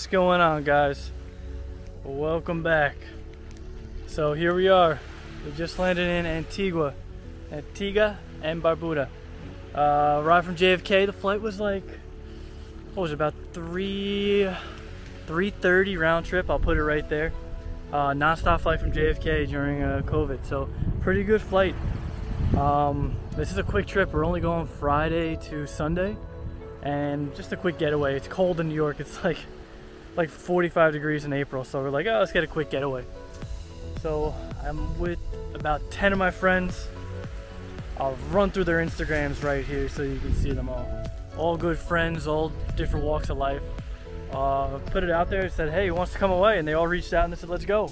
What's going on, guys? Welcome back. So here we are. We just landed in Antigua and Barbuda. Arrived from JFK. The flight was like, what was it, about 3:30 round trip. I'll put it right there. Non-stop flight from JFK during COVID. So pretty good flight. This is a quick trip. We're only going Friday to Sunday, and just a quick getaway. It's cold in New York. It's like 45 degrees in April. So we're like, oh, let's get a quick getaway. So I'm with about 10 of my friends. I'll run through their Instagrams right here so you can see them all. All good friends, all different walks of life. Put it out there and said, hey, who wants to come away? And they all reached out and they said, let's go.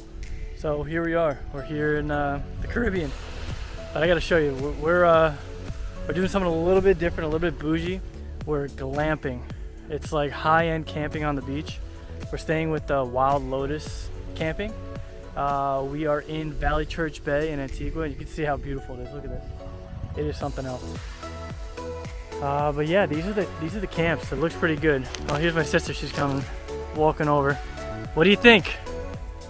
So here we are. We're here in the Caribbean. But I gotta show you, we're doing something a little bit different, a little bit bougie. We're glamping. It's like high-end camping on the beach. We're staying with Wild Lotus Camping. We are in Valley Church Bay in Antigua. You can see how beautiful it is. Look at this. It is something else. But yeah, these are the camps. It looks pretty good. Oh, here's my sister. She's coming, walking over. What do you think? It's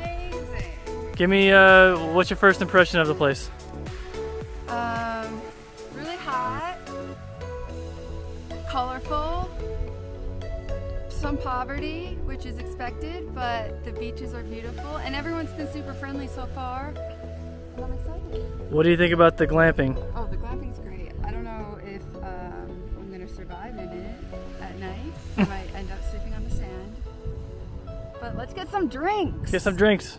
amazing. Give me what's your first impression of the place? Really hot, colorful, some poverty, which is expected, but the beaches are beautiful, and everyone's been super friendly so far. And I'm excited. What do you think about the glamping? Oh, the glamping's great. I don't know if I'm going to survive in it at night. I might end up sleeping on the sand. But let's get some drinks. Get some drinks.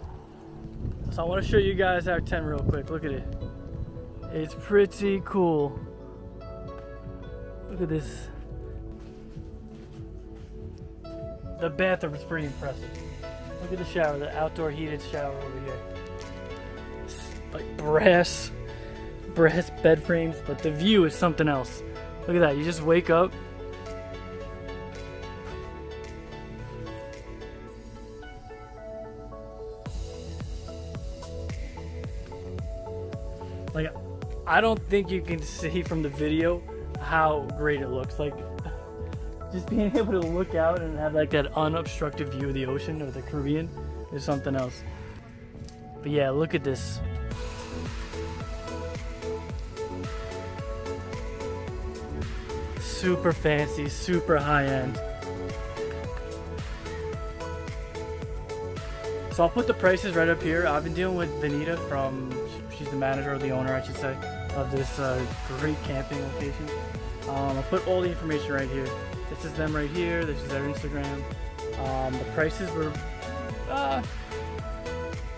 So I want to show you guys our tent real quick. Look at it. It's pretty cool. Look at this. The bathroom is pretty impressive. Look at the shower, the outdoor heated shower over here. It's like brass bed frames, but the view is something else. Look at that. You just wake up. Like, I don't think you can see from the video how great it looks. Like, just being able to look out and have like that unobstructed view of the ocean or the Caribbean is something else. But yeah, look at this. Super fancy, super high-end. So I'll put the prices right up here. I've been dealing with Vanita from, she's the manager or the owner, I should say, of this great camping location. I'll put all the information right here. This is them right here. This is their Instagram. The prices were,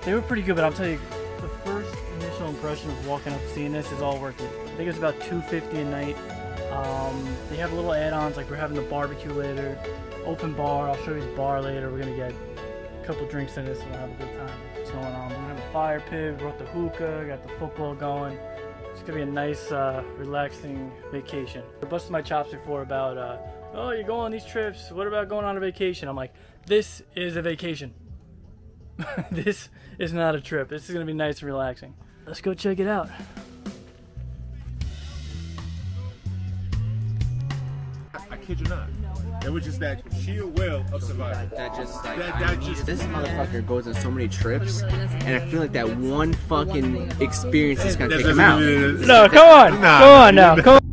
they were pretty good, but I'll tell you, the first initial impression of walking up seeing this is all worth it. I think it was about $250 a night. They have little add-ons, like we're having the barbecue later, open bar. I'll show you the bar later. We're gonna get a couple drinks in this and we'll have a good time. What's going on? We're gonna have a fire pit, brought the hookah, got the football going. It's gonna be a nice, relaxing vacation. I busted my chops before about, oh, you go on these trips. What about going on a vacation? I'm like, this is a vacation. This is not a trip. This is gonna be nice and relaxing. Let's go check it out. Kid you not. It was just that sheer will of survival. This motherfucker goes on so many trips, and I feel like that one fucking experience is gonna take him out. No, come on, nah, come on now, come on.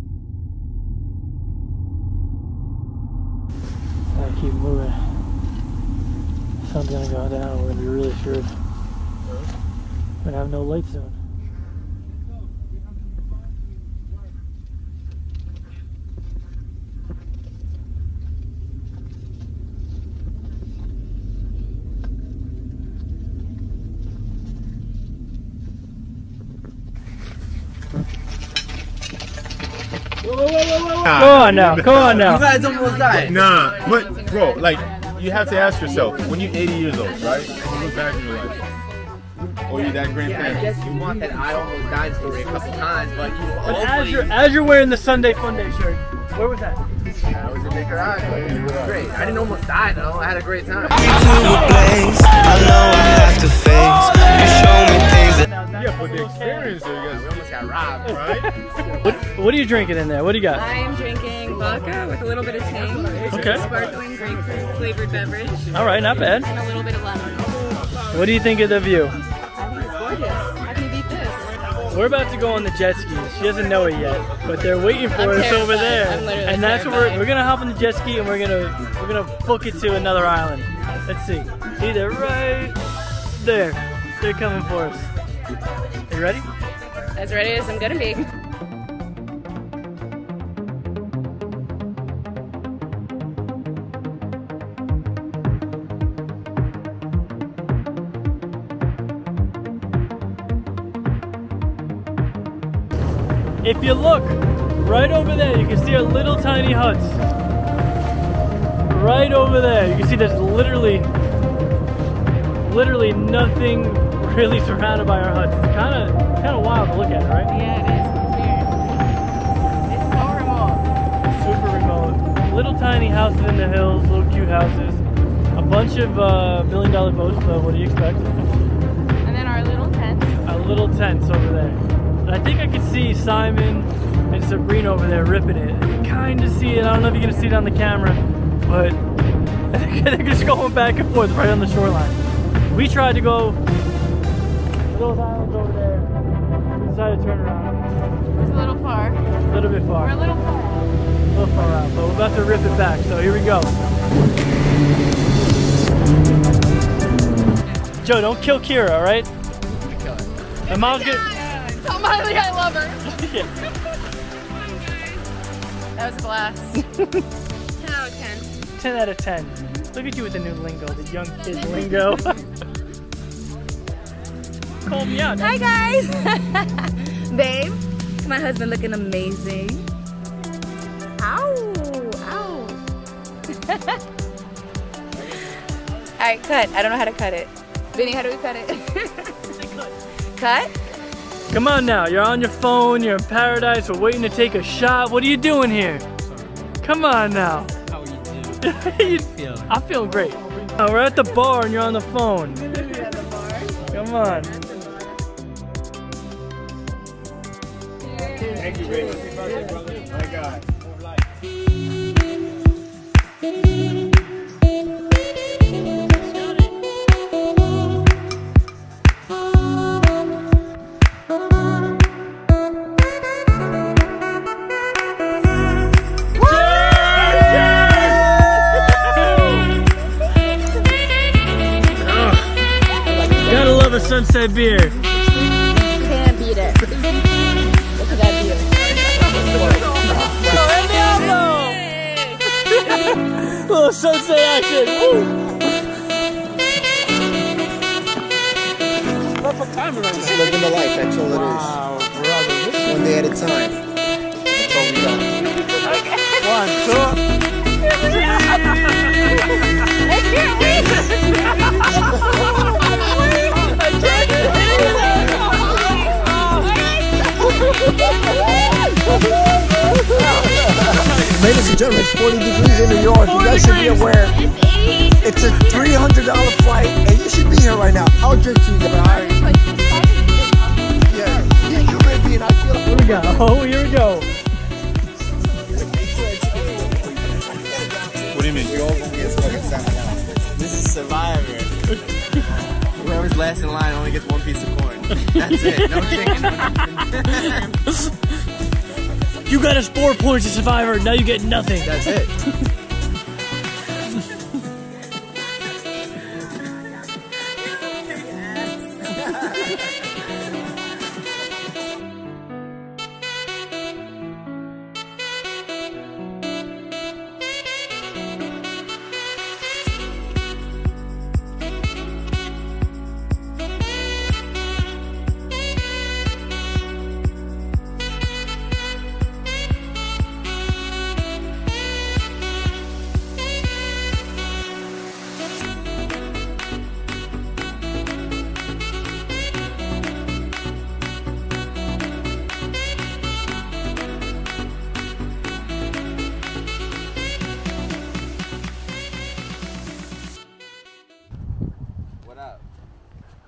Gotta keep moving. Something's gonna go down. We're gonna be really sure. We're gonna have no lights on. Come on now. You guys almost died. Nah, but bro, like, you have to ask yourself, when you're 80 years old, right? You look back and you're like, oh, you're that grandparent. I guess you want that I almost died story a couple times, but you always. But as you're wearing the Sunday Funday shirt, where was that? I was in Nicaragua. It was great. I didn't almost die though. I had a great time. I know I have to face. You show me things that. Yeah, but the experience there, you guys, we almost got robbed, right? What are you drinking in there? What do you got? I am drinking vodka with a little bit of tang. Okay. Sparkling grapefruit flavored beverage. All right, not bad. And a little bit of lemon. What do you think of the view? I think it's gorgeous. How can you beat this? We're about to go on the jet skis. She doesn't know it yet, but they're waiting for us over there. I'm literally terrified. And that's what we're gonna hop on the jet ski and we're gonna book it to another island. Let's see. See, they're right there. They're coming for us. Are you ready? As ready as I'm gonna be. If you look right over there, you can see our little tiny huts. Right over there, you can see there's literally nothing really surrounded by our huts. It's kind of wild to look at, right? Yeah, it is. It's so remote. Super remote. Little tiny houses in the hills, little cute houses. A bunch of $1 million boats, though. What do you expect? And then our little tents. Our little tents over there. And I think I could see Simon and Sabrina over there ripping it. You kind of see it. I don't know if you're gonna see it on the camera, but they're just going back and forth right on the shoreline. We tried to go to those islands over there. We decided to turn around. It's a little far. A little bit far. We're a little far out. A little far out, but we're about to rip it back, so here we go. Joe, don't kill Kira, alright? Kill her. And Mom's gonna tell Miley I love her. Yeah. That was a blast. 10 out of 10. 10 out of 10. Look at you with the new lingo, the young kid lingo. Called me out. Hi guys! Babe, my husband looking amazing. Ow! Ow! Alright, cut. I don't know how to cut it. Vinny, how do we cut it? Cut? Come on now, you're on your phone, you're in paradise, we're waiting to take a shot. What are you doing here? Come on now. I feel great. We're at the bar and you're on the phone. Come on. Thank you, baby. My God. Sunset beer. You can't beat it. Look at that beer. Hey. Little sunset action. Woo. Perfect timing right now. Just living the life. That's all it is. Wow, brother. One day at a time. That's all we got. One, two. I can't wait. Ladies and gentlemen, it's 40 degrees in New York. You guys should be aware. It's a $300 flight, and you should be here right now. I'll drink to you guys. Yeah, you're Caribbean. I feel it. Here we go. Oh, here we go. What do you mean? This is Survivor. Whoever's last in line only gets one piece of corn. That's it. No chicken. No. You got us 4 points to Survivor. Now you get nothing. That's it.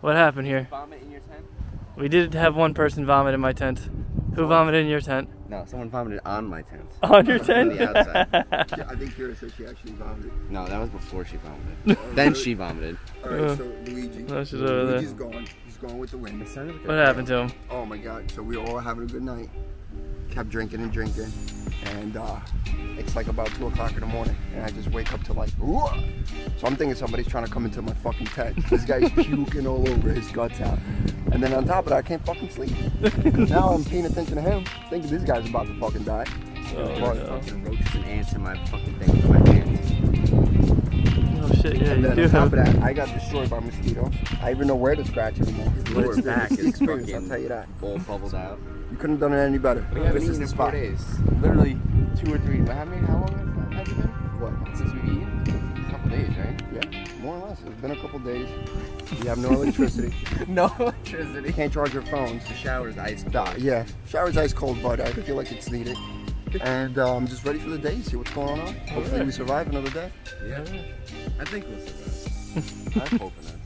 What happened here? Vomit in your tent? We did have one person vomit in my tent. Who vomited in your tent? No, someone vomited on my tent. On your tent? On the outside. Yeah, I think Kira said she actually vomited. No, that was before she vomited. Then she vomited. Alright, so Luigi. No, she's over there. Luigi's gone. He's gone with the wind. What happened to him? Oh my god, so we were all having a good night. Kept drinking and drinking. And it's like about 2 o'clock in the morning. And I just wake up to like, whoa! So I'm thinking somebody's trying to come into my fucking tent. This guy's puking all over, his guts out. And then on top of that, I can't fucking sleep. Now I'm paying attention to him, thinking this guy's about to fucking die. Oh, brought fucking roaches and ants in my fucking thing with my hands. Oh shit, yeah, and then you do on top of that, I got destroyed by mosquitoes. I even know where to scratch anymore. Your lower back is fucking, I'll tell you that. All bubbled out. You couldn't have done it any better. We haven't eaten in 4 days. Literally 2 or 3. How long has it been? What? Since we've eaten? A couple days, right? Yeah, more or less. It's been a couple days. You have no electricity. No electricity. You can't charge your phones. The shower's ice cold. Yeah, shower's ice cold, but I feel like it's needed. And I'm just ready for the day, see what's going on. Hopefully we survive another day. Yeah, I think we'll survive. I'm hoping that.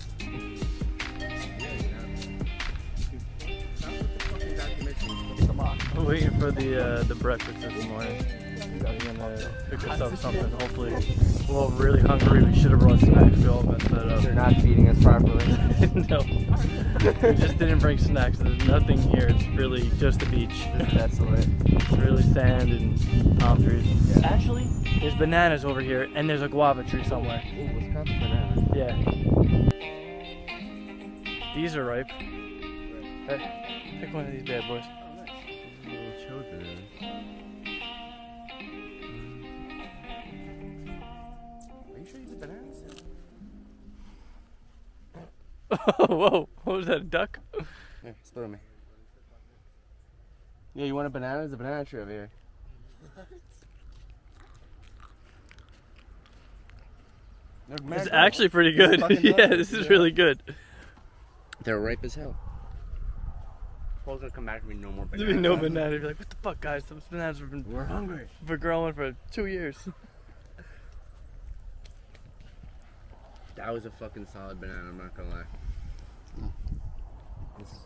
We're waiting for the breakfast this morning. I'm gonna pick us up something. Hopefully, we're all really hungry. We should have brought snacks. We all messed that up. They're not feeding us properly. No, we just didn't bring snacks. There's nothing here. It's really just the beach. That's the way. It's really sand and palm trees. Yeah. Actually, there's bananas over here, and there's a guava tree somewhere. Ooh, Wisconsin bananas. Yeah. These are ripe. Hey, pick one of these bad boys. Oh, whoa, what was that, a duck? Here, split on me. Yeah, you want a banana? There's a banana tree over here. It's actually pretty good. Yeah, this is really good. They're ripe as hell. Paul's gonna come back and be no more bananas. There'll be no banana. You'll be like, what the fuck, guys? Those bananas have been We're hungry. For growing for 2 years. That was a fucking solid banana, I'm not gonna lie. Mm.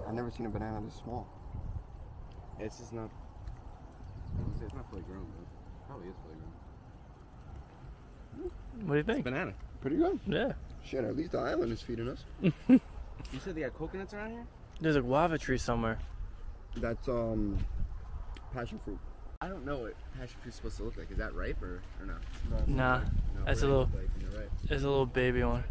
I've never seen a banana this small. It's just not. It's not fully grown, though. It probably is fully grown. What do you think? It's a banana. Pretty good. Yeah. Shit, at least the island is feeding us. You said they got coconuts around here? There's a guava tree somewhere. That's passion fruit. I don't know what passion fruit's supposed to look like. Is that ripe or not? No, nah, like, no, that's a little. There's a little baby one.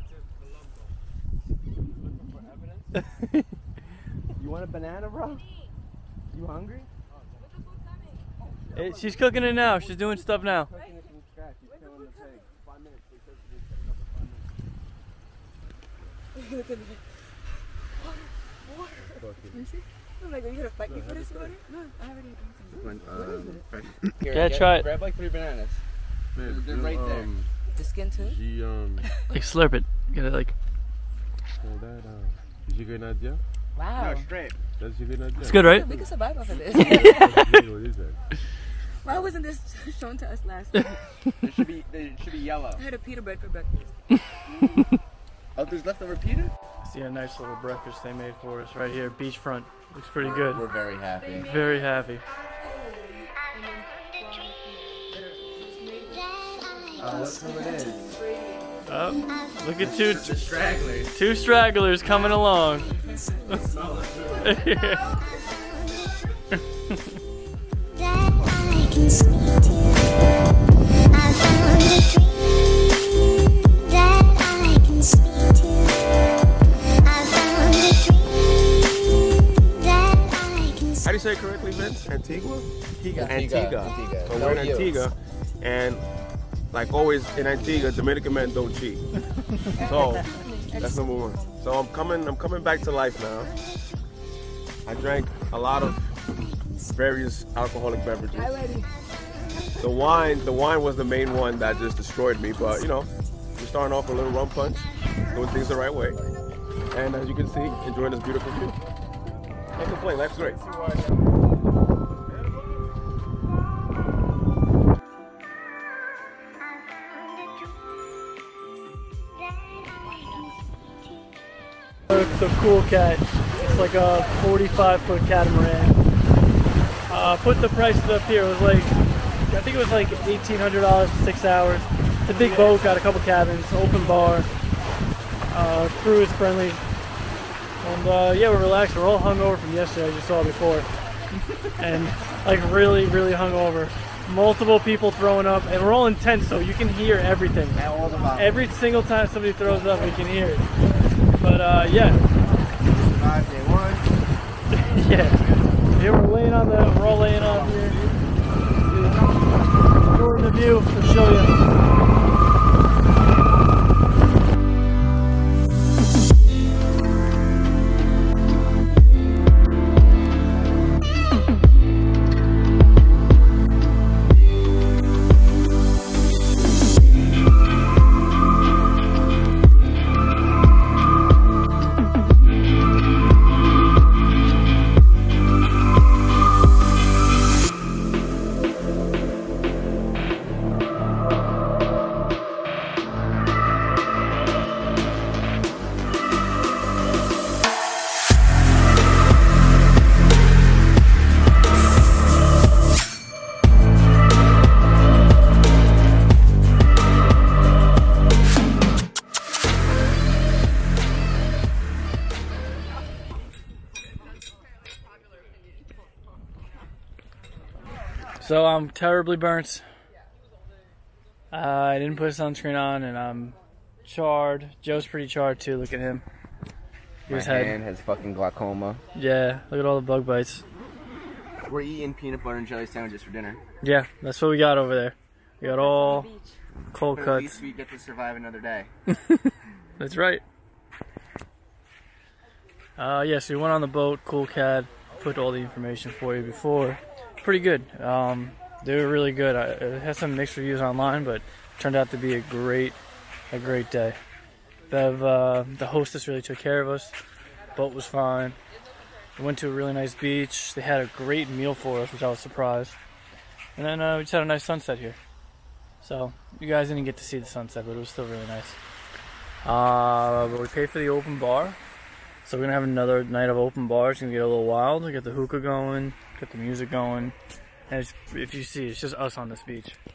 You want a banana, bro? You hungry? Hey, she's cooking it now. She's doing stuff now. I'm like, are you gonna fight me for this water? No, I already eaten some. What is it? Here, yeah, try it. Grab like 3 bananas. Man, they're right there. The skin too? Like slurp it. Get it like. So that, is it a good idea? Wow. No, straight. That's a good idea. It's good, right? We can survive off of this. Why wasn't this shown to us last night? It should be yellow. I had a pita bread for breakfast. Oh, there's leftover pita? See a nice little breakfast they made for us right here, beachfront. Looks pretty good. We're very happy. Very happy. That's who it is. Oh, look at two stragglers. Two stragglers coming along. How do you say it correctly, Vince? Antigua? Antigua. So we're in Antigua, and like always in Antigua, Dominican men don't cheat. So that's #1. So I'm coming back to life now. I drank a lot of various alcoholic beverages. The wine was the main one that just destroyed me. But you know, we're starting off with a little rum punch, doing things the right way, and as you can see, enjoying this beautiful view. Can't complain, life's great. The Cool Cat like a 45-foot catamaran. Put the price up here. It was like, I think it was like $1,800 for 6 hours. It's a big boat, got a couple cabins, open bar, crew is friendly. And yeah, we're relaxed. We're all hungover from yesterday, as you saw before. And like really, really hungover. Multiple people throwing up, and we're all intense, so you can hear everything. Every single time somebody throws up, we can hear it. But yeah. Yeah. Here we're laying on we're all laying on here. Enjoying the view. I'll show you. So I'm terribly burnt. I didn't put sunscreen on, and I'm charred. Joe's pretty charred too. Look at him. His hand has fucking glaucoma. Yeah, look at all the bug bites. We're eating peanut butter and jelly sandwiches for dinner. Yeah, that's what we got over there. We got all cold cuts. At least we get to survive another day. That's right. Yeah, so we went on the boat. Cool Cat put all the information for you before. Pretty good. They were really good. It had some mixed reviews online, but turned out to be a great day. The hostess really took care of us. Boat was fine. We went to a really nice beach. They had a great meal for us, which I was surprised. And then we just had a nice sunset here. So you guys didn't get to see the sunset, but it was still really nice. But we paid for the open bar. So we're gonna have another night of open bar. It's gonna get a little wild. We get the hookah going, get the music going, and it's, if you see, it's just us on this beach. I'll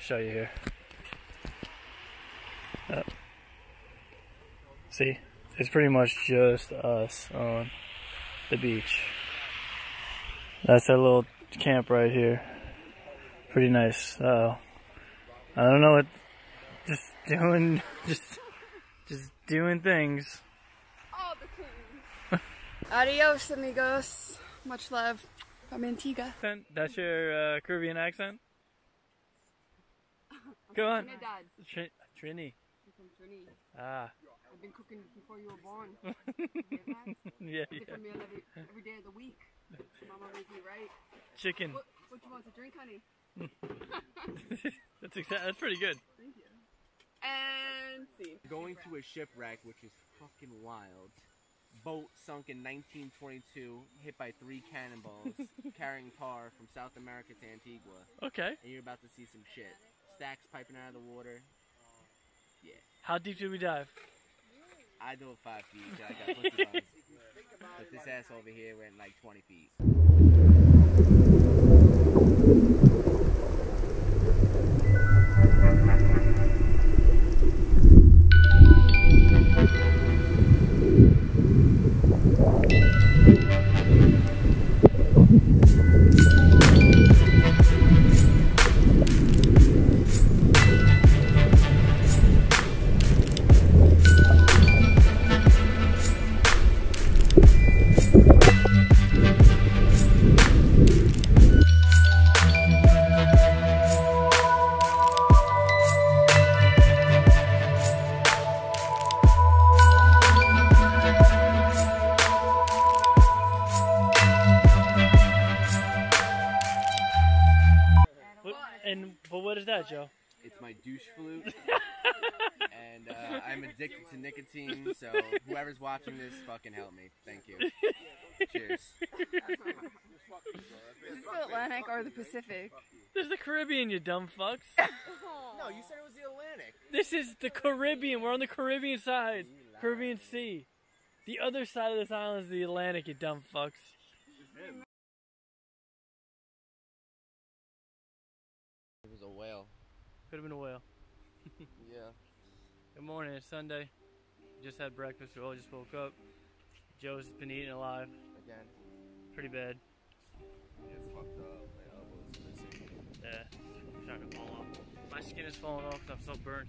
show you here. See, it's pretty much just us on the beach. That's our little camp right here. Pretty nice. I don't know what, just doing things. Adios, amigos. Much love from Antigua. That's your Caribbean accent? Go on. Trinidad. Trini. I'm from Trini. Ah. I've been cooking before you were born. Yeah, yeah. Different meal every day of the week. Mama made me right. Chicken. What do you want to drink, honey? That's pretty good. Thank you. And see. Going to a shipwreck, which is fucking wild. Boat sunk in 1922, hit by 3 cannonballs, carrying tar from South America to Antigua. Okay. And you're about to see some shit. Stacks piping out of the water. Yeah. How deep did we dive? I dove 5 feet. I got pussy bums. But this ass over here went like 20 feet. Joe. It's my douche flute, and I'm addicted to nicotine, so whoever's watching this, fucking help me. Thank you. Cheers. Is this the Atlantic or the Pacific? This is the Caribbean, you dumb fucks. No, you said it was the Atlantic. This is the Caribbean. We're on the Caribbean side. Caribbean Sea. The other side of this island is the Atlantic, you dumb fucks. It was a whale. Could have been a whale. Yeah. Good morning, it's Sunday. Just had breakfast, we all just woke up. Joe's been eaten alive. Again. Pretty bad. Yeah, fucked up. My elbow's missing. Yeah, I'm trying to fall off. My skin is falling off because I'm so burnt.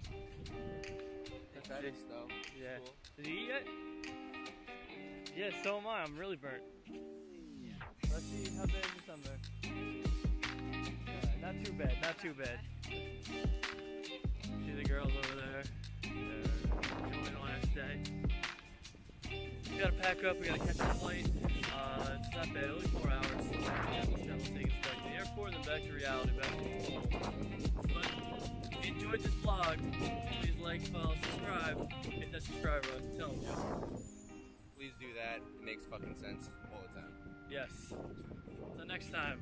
That's nice though. Yeah. Cool. Did you eat yet? Yeah, so am I. I'm really burnt. Yeah. Let's see how bad the sunburn. Not too bad, not too bad. See the girls over there. They're enjoying the last day. We gotta pack up, we gotta catch a flight. It's not bad, only 4 hours. That'll take us back to the airport and then back to reality, back to home. But if you enjoyed this vlog, please like, follow, subscribe. Hit that subscribe button, tell them, Joe. Please do that, it makes fucking sense all the time. Yes. Until next time.